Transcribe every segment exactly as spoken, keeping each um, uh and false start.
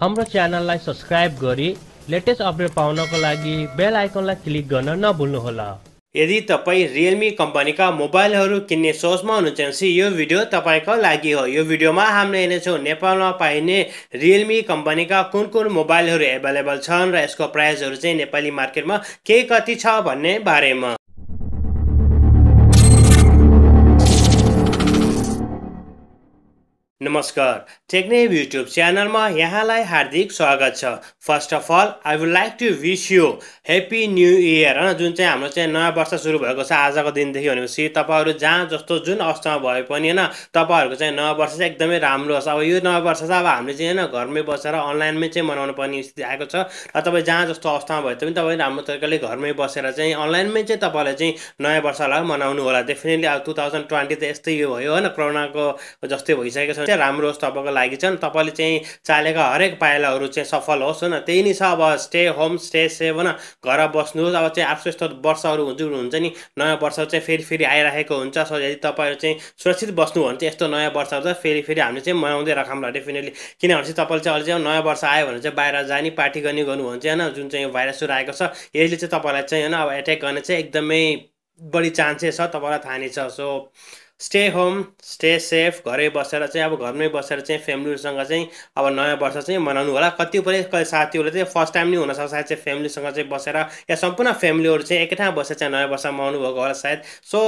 हाम्रो च्यानललाई सब्स्क्राइब गरी लेटेस्ट अपडेट पाउनको लागि बेल आइकनलाई क्लिक गर्न नभुल्नुहोला। यदि तपाई Realme कम्पनीका मोबाइलहरु किन्ने सोचमा हुनुहुन्छ भने यो भिडियो तपाईको लागि हो। यो भिडियोमा हामीले हेर्नेछौं नेपालमा पाइने Realme कम्पनीका कुन-कुन मोबाइलहरु अवेलेबल छन् र यसको प्राइसहरु चाहिँ नेपाली मार्केटमा के कति छ भन्ने बारेमा। नमस्कार, टेक्निक यूट्यूब चैनल में यहाँलाई हार्दिक स्वागत छ। First of all I would like to wish you happy new year है। जुन चाहिँ हाम्रो चाहिँ नयाँ वर्ष सुरु भएको छ आज को दिन देखि भनेपछि तपाईहरु जहाँ जस्तो जुन अवस्थामा भए पनि हैन तपाईहरुको चाहिँ नयाँ वर्ष चाहिँ एकदमै राम्रो छ। अब यो नयाँ वर्ष चाहिँ अब हामीले चाहिँ हैन घरमै बसेर अनलाइनमै चाहिँ मनाउनु पर्ने स्थिति आएको छ र तपाई जहाँ जस्तो अवस्थामा भए पनि तपाई हाम्रो तरिकाले घरमै बसेर चाहिँ अनलाइनमै चाहिँ तपाईले चाहिँ नयाँ वर्षलाई मनाउनु होला। डेफिनेटली अब दुई हजार बीस त यस्तै यो भयो हैन, कोरोनाको जस्तै भइसकेको छ। राम्रो होस् तपाईको लागि चाहिँ तपाईले चाहिँ चालेका हरेक पाइलाहरु चाहिँ सफल होस् हैन। त्यही नि छ, अब स्टे होम स्टे सेभ हैन, घर बस्नुहोस्। अब चाहिँ आफै यस्तो वर्षहरु हजुर हुन्छ नि नयाँ वर्ष चाहिँ फेरि फेरि आइराखेको हुन्छ। सो यदि तपाईहरु चाहिँ सुरक्षित बस्नु भने चाहिँ यस्तो नयाँ वर्ष चाहिँ फेरि फेरि हामीले चाहिँ मनाउँदै राखौँला। डेफिनेटली किनभने तपाईले चाहिँ अलि चाहिँ नयाँ वर्ष आयो भने चाहिँ बाहिर जानी पार्टी गर्ने गर्नुहुन्छ हैन। जुन चाहिँ भाइरसहरु आएको छ यसले चाहिँ तपाईलाई चाहिँ हैन अब अट्याक गर्ने चाहिँ एकदमै बढी चान्सेस छ, तपाईलाई थाहा नै छ। So stay home stay safe, घरै बसेर चाहिँ अब घरमै बसेर चाहिँ फ्यामिलीसँग चाहिँ अब नयाँ वर्ष चाहिँ मनाउनु होला। कतिपय साथीहरुले चाहिँ फर्स्ट टाइम नै हुन सक्छ सायद चाहिँ फ्यामिलीसँग चाहिँ बसेर या सम्पूर्ण फ्यामिलीहरु चाहिँ एकै ठाउँ बसेर चाहिँ नयाँ वर्ष मनाउनु भएको होला सायद। सो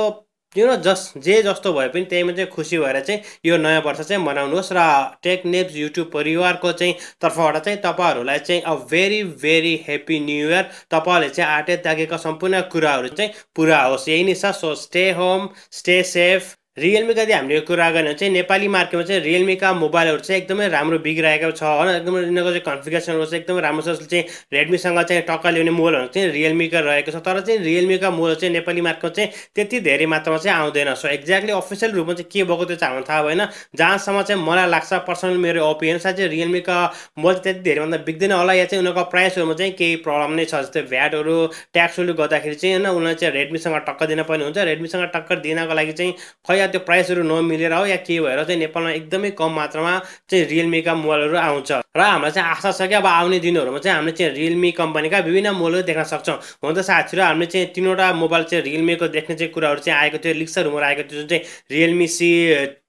यू नो जस्ट जे जस्तो भए पनि त्यहीमा चाहिँ खुसी भएर चाहिँ यो नयाँ वर्ष चाहिँ मनाउनुहोस् र टेक नेप्स युट्युब परिवारको चाहिँ तर्फबाट चाहिँ तपाईहरुलाई चाहिँ a very very happy new year. तपाईहरुले चाहिँ आटे ताकेका सम्पूर्ण कुराहरु चाहिँ पूरा होस्, यही नै छ। So stay home stay safe. Realme का यदि हामीले कुरा गर्ने चाहिँ नेपाली मार्केटमा चाहिँ Realme का मोबाइलहरु चाहिँ एकदमै राम्रो बिग्राएको छ हैन। एकदमै यिनीको चाहिँ कन्फिगरेसनहरु चाहिँ एकदमै राम्रो छ। जसले चाहिँ Redmi सँग चाहिँ टक्कर ल्याउने मोबाइलहरु चाहिँ Realme का रहेको छ, तर चाहिँ Realme का मोबाइल चाहिँ नेपाली मार्केटमा चाहिँ त्यति धेरै मात्रामा चाहिँ आउँदैन। सो एक्ज्याक्टली अफिसियल रूपमा चाहिँ के भएको त्यो चाहिँ हामीलाई थाहा भएन। जहाँसम्म चाहिँ मलाई लाग्छ पर्सनल मेरो ओपिनियन साच्चै Realme का मोबाइल त्यति धेरै भन्दा बिग्दैन होला, या चाहिँ उनीको प्राइसहरुमा चाहिँ केही प्रब्लम नै छ। जस्तै भ्याटहरु ट्याक्सहरु गर्दाखेरि चाहिँ हैन उनीले चाहिँ Redmi सँग टक्कर दिन पनि हुन्छ। Redmi सँग टक्कर दिनको लागि चाहिँ खै त्यो प्राइसहरु नमिलेर हो या के भएर चाहिँ नेपालमा एकदमै कम मात्रामा चाहिँ Realme का मोबाइलहरु आउँछ र हामीलाई चाहिँ आशा छ कि अब आउने दिनहरुमा चाहिँ हामीले चाहिँ Realme कम्पनीका विभिन्न मोडलहरु देख्न सक्छौं। हुन त साथीहरु हामीले चाहिँ तीनवटा मोबाइल चाहिँ Realme को देख्ने चाहिँ कुराहरु चाहिँ आएको थियो, लिक्सर रुमर आएको थियो। जुन चाहिँ Realme C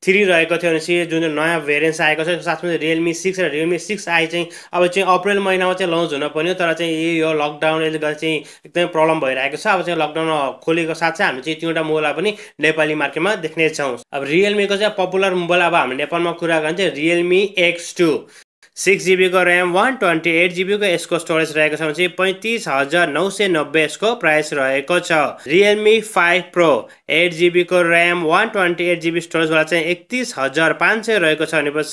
थ्री रहेको थियो अनि जुन नयाँ भेरिएन्ट आएको छ, साथमा Realme सिक्स र Realme सिक्स आई चाहिँ अब चाहिँ अप्रिल महिनामा चाहिँ लन्च हुन पर्यो, तर चाहिँ यो लकडाउनले गर्दा चाहिँ एकदमै प्रब्लम भइरहेको छ। अब चाहिँ लकडाउन खोलेको साथ चाहिँ हामी चाहिँ तीनवटा मोबाइल पनि नेपाली मार्केटमा देख्ने छौं। अब Realme को चाहिँ पपुलर मोबाइल अब हामी नेपालमा कुरा गर्ने चाहिँ Realme X two, six GB को RAM one twenty eight GB को इसको स्टोरेज रहेको पैंतीस हजार नौ सौ नब्बे इसको प्राइस रहेको छ। Realme five Pro eight GB को RAM one twenty eight GB storage वाला इकतीस हजार पांच सौ रहेको छ।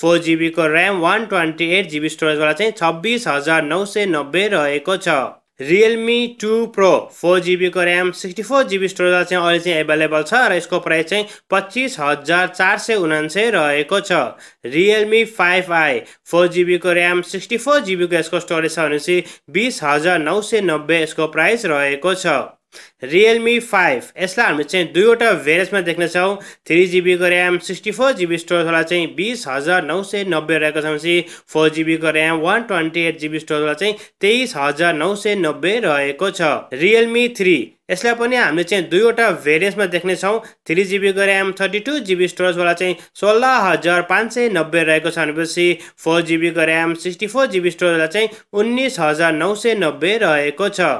फोर जीबी को RAM one twenty eight GB storage वाला छब्बीस हजार नौ सौ नब्बे रहेको छ। Realme two Pro four GB को RAM sixty four GB storage वाला अलग एभाइलेबल है, इसको प्राइस पच्चीस हजार चार सौ उनान्सय रहेको छ। Realme five I four GB को रैम सिक्सटी फोर जीबी को इसको स्टोरेज है बीस हजार नौ सौ नब्बे इसको प्राइस रहेको छ। Realme फाइव यसलाई हामी चाहिँ दुईवटा भेरिएन्टमा देख्ने छौं, थ्री जीबी को RAM sixty four GB storage वाला चाहिँ बीस हजार नौ सौ नब्बे रहेको छ। फोर जीबी को RAM one twenty eight GB storage वाला चाहिँ तेईस हजार नौ सौ नब्बे रहेको छ। Realme थ्री यसलाई पनि हामीले चाहिँ दुईवटा भेरिएन्टमा देख्ने छौं, थ्री जीबी को RAM thirty two GB storage वाला चाहिँ सोलह हजार पांच सौ नब्बे रहेको छ भनेपछि फोर जीबी को RAM sixty four GB storage वाला चाहिँ उन्नीस हजार नौ सौ नब्बे रहेको छ।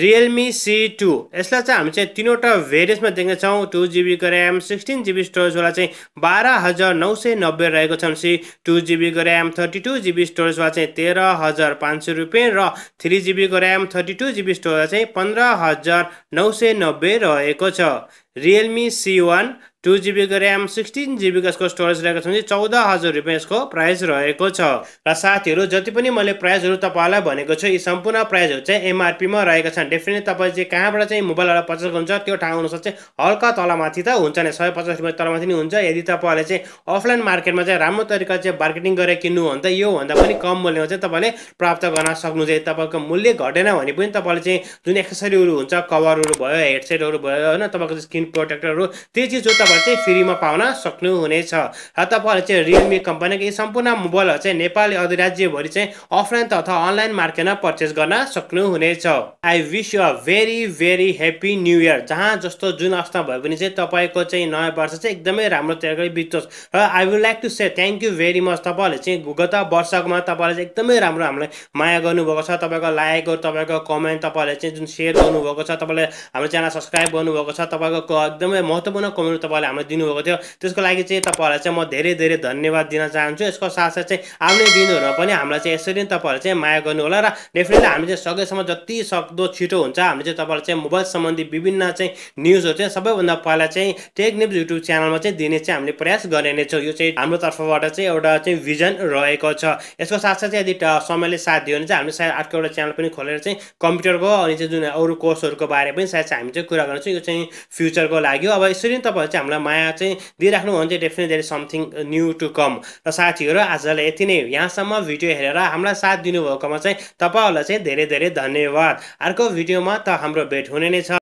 Realme सी टू यसलाई चाहिँ हामी चाहिँ तीनवटा भेरिएन्टमा देख्ने छौं, टू जीबी को रैम सिक्सटीन जीबी स्टोरेज वाला चाहिँ बारह हजार नौ सौ नब्बे रहेको छ। टू जीबी को RAM thirty two GB storage वाला चाहिँ तेरह हजार पांच सौ रुपये र थ्री जीबी को RAM thirty two GB storage वाला चाहिँ पंद्रह हजार नौ सौ नब्बे रहेको छ। Realme C one two GB को रैम सिक्सटीन जीबी का इसको स्टोरेज रहेको चौदह हजार रुपये इसको प्राइस रहेको छ। र साथीहरु जति पनि मैले प्राइसहरु तपाईलाई भनेको छु यी सम्पूर्ण प्राइसहरु चाहिँ एमआरपी मा रहेका छन्। डेफिनेटली तपाईले चाहिँ कहाँबाट चाहिँ मोबाइलहरु पर्चेस गर्नुहुन्छ त्यो ठाउँ अनुसार चाहिँ हल्का तलमाथि त हुन्छ नि, सय पचास रुपैयाँ तलमाथि नि हुन्छ। यदि तपाईले चाहिँ अफलाइन मार्केटमा चाहिँ राम्रो तरिकाले चाहिँ मार्केटिङ गरेर किन्नु हो भने त यो भन्दा पनि कम मूल्यमा चाहिँ तपाईले प्राप्त गर्न सक्नुहुन्छ। यदि तपाईको मूल्य घटेन भने पनि तपाईले चाहिँ जुन एक्सेसरीहरु हुन्छ, कभरहरु भयो, हेडसेटहरु भयो हैन, तपाईको स्किन प्रोटेक्टरहरु त्यही चिज चाहिँ फ्रीमा पाउन सक्नुहुनेछ। तपाईहरु चाहिँ Realme कम्पनीको यी सम्पूर्ण मोबाइलहरु चाहिँ नेपाली अधिराज्यभरि चाहिँ अफलाइन तथा अनलाइन मार्केटमा पर्चेस गर्न सक्नुहुनेछ। I wish you a very very happy new year. जहाँ जस्तो जुन अवस्था भए पनि चाहिँ तपाईको चाहिँ नयाँ वर्ष चाहिँ एकदमै राम्रो तरिकाले बित्छोस् र I would like to say thank you very much. तपाईहरुले चाहिँ गत वर्षमा तपाईहरुले चाहिँ एकदमै राम्रो हामीलाई माया गर्नुभएको छ। तपाईको लाइक र तपाईको कमेन्ट तपाईहरुले चाहिँ जुन शेयर गर्नुभएको छ, तपाईले हाम्रो च्यानल सब्स्क्राइब गर्नुभएको छ, तपाईको एकदमै महत्त्वपूर्ण कमेन्ट तपाईले हामीलाई दिनुभएको थियो, त्यसको लागि चाहिँ तपाईहरुलाई चाहिँ म धेरै धेरै धन्यवाद दिन चाहन्छु। यसको साथसाथै चाहिँ आउने दिनहरूमा पनि हामीलाई चाहिँ यसरी नै तपाईहरुले चाहिँ माया गर्नु होला र डेफिनेटली हामी चाहिँ सकेसम्म जति सक्दो छिटो हुन्छ हामी चाहिँ तपाईहरुलाई चाहिँ मोबाइल सम्बन्धी विभिन्न चाहिँ न्यूजहरु चाहिँ सबैभन्दा पहिला चाहिँ टेक न्यूज युट्युब च्यानलमा चाहिँ दिने चाहिँ हामीले प्रयास गर्ने नै छौं। यो चाहिँ हाम्रो तर्फबाट चाहिँ एउटा चाहिँ भिजन रहेको छ। यसको साथसाथै यदि समयले साथ दियो भने चाहिँ हामीले सायद अर्को एउटा च्यानल पनि खोलेर चाहिँ कम्प्युटरको अनि चाहिँ जुन अरू कोर्सहरुको बारेमा पनि सायद हामी चाहिँ कुरा गर्छौं। यो चाहिँ फ्युचरको लागि अब यसरी नै तपाईहरु चाहिँ हामीलाई माया चाहिँ दिइराख्नु हुन्छ, definitely there is something new to come. र साथीहरु आजलाई यति नै, यहाँसम्म भिडियो हेरेर हामीलाई साथ दिनुभएकोमा चाहिँ तपाईहरुलाई चाहिँ धेरै धेरै धन्यवाद। अर्को भिडियोमा त हाम्रो भेट हुने नै छ।